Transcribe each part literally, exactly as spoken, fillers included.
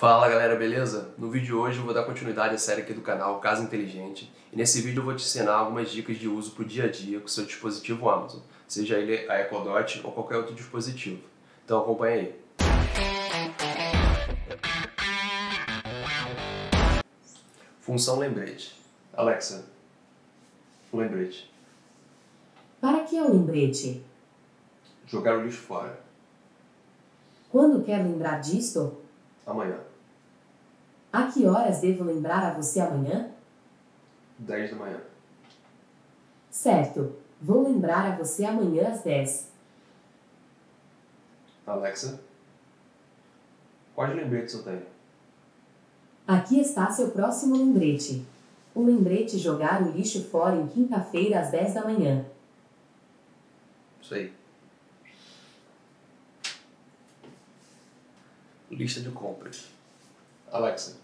Fala galera, beleza? No vídeo de hoje eu vou dar continuidade à série aqui do canal Casa Inteligente e nesse vídeo eu vou te ensinar algumas dicas de uso para o dia a dia com seu dispositivo Amazon, seja ele a Echo Dot ou qualquer outro dispositivo. Então acompanha aí. Função lembrete. Alexa, um lembrete. Para que é o lembrete? Jogar o lixo fora. Quando quer lembrar disto? Amanhã. A que horas devo lembrar a você amanhã? dez da manhã. Certo. Vou lembrar a você amanhã às dez. Alexa, quais lembretes eu tenho? Aqui está seu próximo lembrete. O lembrete jogar o lixo fora em quinta-feira às dez da manhã. Isso aí. Lista de compras. Alexa,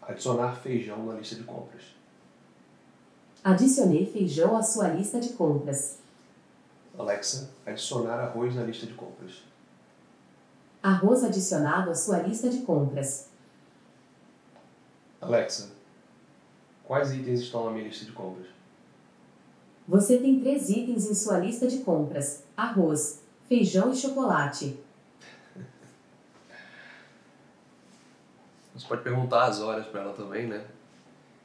adicionar feijão na lista de compras. Adicionei feijão à sua lista de compras. Alexa, adicionar arroz na lista de compras. Arroz adicionado à sua lista de compras. Alexa, quais itens estão na minha lista de compras? Você tem três itens em sua lista de compras: arroz, feijão e chocolate. Você pode perguntar as horas para ela também, né?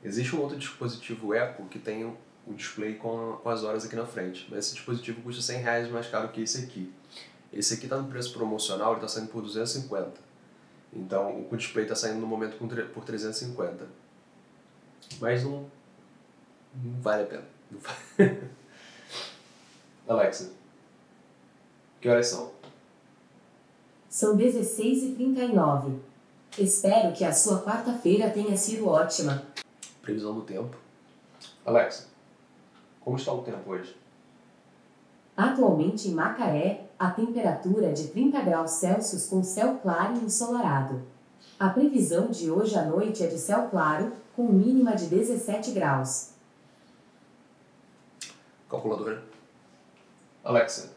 Existe um outro dispositivo Echo que tem o um display com, com as horas aqui na frente, mas esse dispositivo custa cem reais mais caro que esse aqui. Esse aqui está no preço promocional, ele está saindo por duzentos e cinquenta. Então o display está saindo no momento por trezentos e cinquenta. Mas não, não vale a pena. Não vale. Alexa, que horas são? São dezesseis e trinta e nove. Espero que a sua quarta-feira tenha sido ótima. Previsão do tempo. Alexa, como está o tempo hoje? Atualmente em Macaé, a temperatura é de trinta graus Celsius com céu claro e ensolarado. A previsão de hoje à noite é de céu claro, com mínima de dezessete graus. Calculadora. Alexa,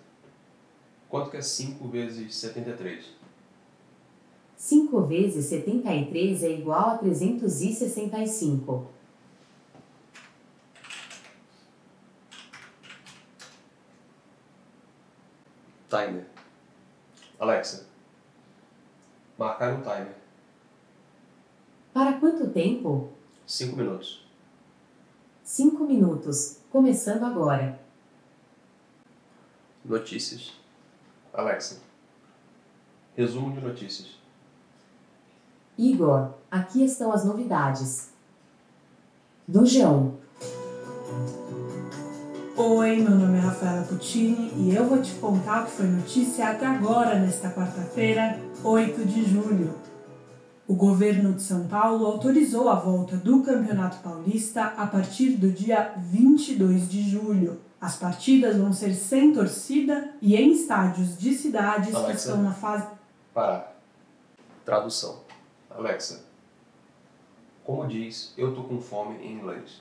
quanto que é cinco vezes setenta e três? cinco vezes setenta e três é igual a trezentos e sessenta e cinco. Timer. Alexa, marcar um timer. Para quanto tempo? cinco minutos. cinco minutos, começando agora. Notícias. Alexa, resumo de notícias. Igor, aqui estão as novidades do G um. Oi, meu nome é Rafaela Puccini e eu vou te contar o que foi notícia até agora nesta quarta-feira, oito de julho. O governo de São Paulo autorizou a volta do Campeonato Paulista a partir do dia vinte e dois de julho. As partidas vão ser sem torcida e em estádios de cidades Alexa, que estão na fase... Para. Tradução. Alexa, como diz eu tô com fome em inglês?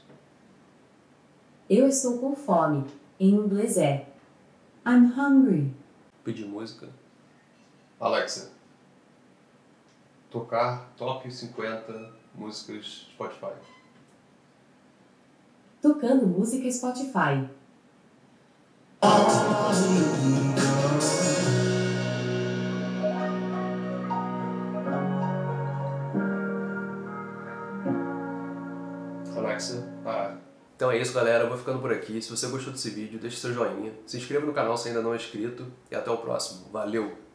Eu estou com fome. Em inglês é I'm hungry. Pedir música. Alexa, tocar top cinquenta músicas Spotify. Tocando música Spotify. Alexa, parar. Então é isso, galera. Eu vou ficando por aqui. Se você gostou desse vídeo, deixa seu joinha. Se inscreva no canal se ainda não é inscrito. E até o próximo. Valeu!